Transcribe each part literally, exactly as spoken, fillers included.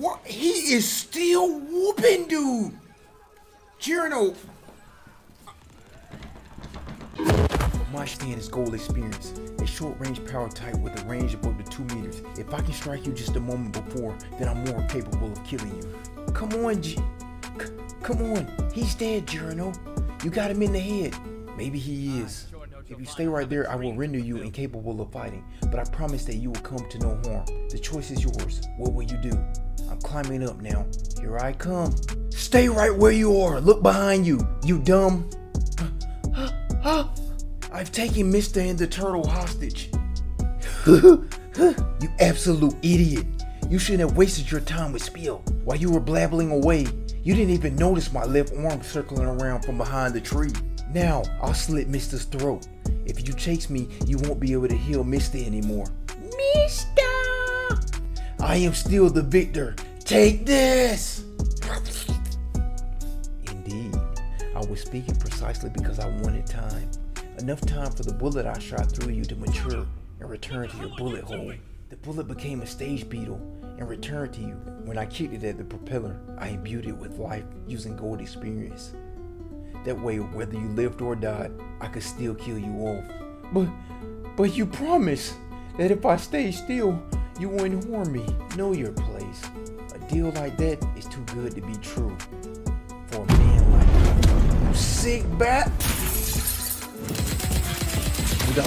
What? He is still whooping, dude. Giorno. My stand is gold experience, a short-range power type with a range of up to two meters. If I can strike you just a moment before, then I'm more capable of killing you. Come on, G. C come on. He's dead, Giorno. You got him in the head. Maybe he is. If you stay right there, I will render you incapable of fighting, but I promise that you will come to no harm. The choice is yours. What will you do? I'm climbing up now. Here I come. Stay right where you are. Look behind you, you dumb. I've taken Mista and the turtle hostage. You absolute idiot. You shouldn't have wasted your time with Spiel. While you were blabbling away, you didn't even notice my left arm circling around from behind the tree. Now, I'll slit Mista's throat. If you chase me, you won't be able to heal Mista anymore. Mista! I am still the victor. Take this! Indeed, I was speaking precisely because I wanted time. Enough time for the bullet I shot through you to mature and return to your bullet hole. The bullet became a stage beetle and returned to you. When I kicked it at the propeller, I imbued it with life using gold experience. That way, whether you lived or died, I could still kill you off. But, but you promised that if I stay still, you wouldn't harm me. Know your place. A deal like that is too good to be true. For a man like you, you sick bat. I'm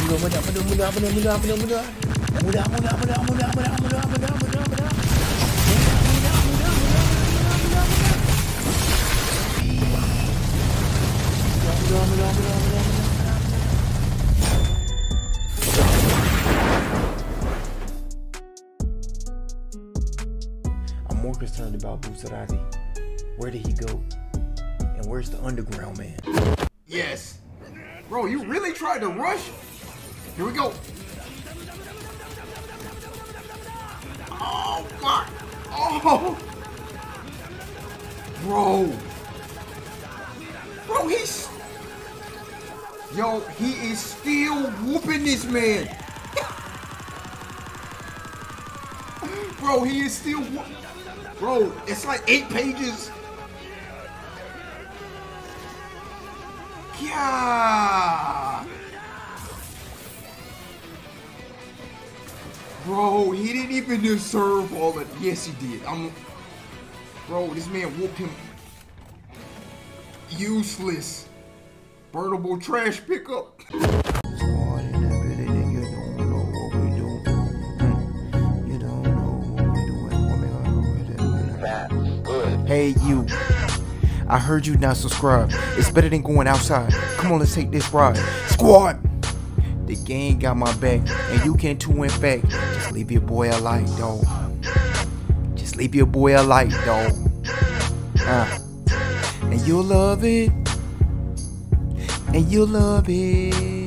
more concerned about Bucciarati. Where did he go? And where's the underground man? Yes! Bro, you really tried to rush? Here we go! Oh my! Oh! Bro! Bro, he's... Yo, he is still whooping this man! Bro, he is still whoop- Bro, it's like eight pages! Yeah! Bro, he didn't even deserve all that. Yes, he did. I'm... Bro, this man whooped him. Useless. Burnable trash pickup. Hey, you. I heard you not subscribe. It's better than going outside. Come on, let's take this ride. Squad! The gang got my back, and you can too, in fact. Just leave your boy alight, dog. Just leave your boy alight, dog. Uh. And you'll love it. And you'll love it.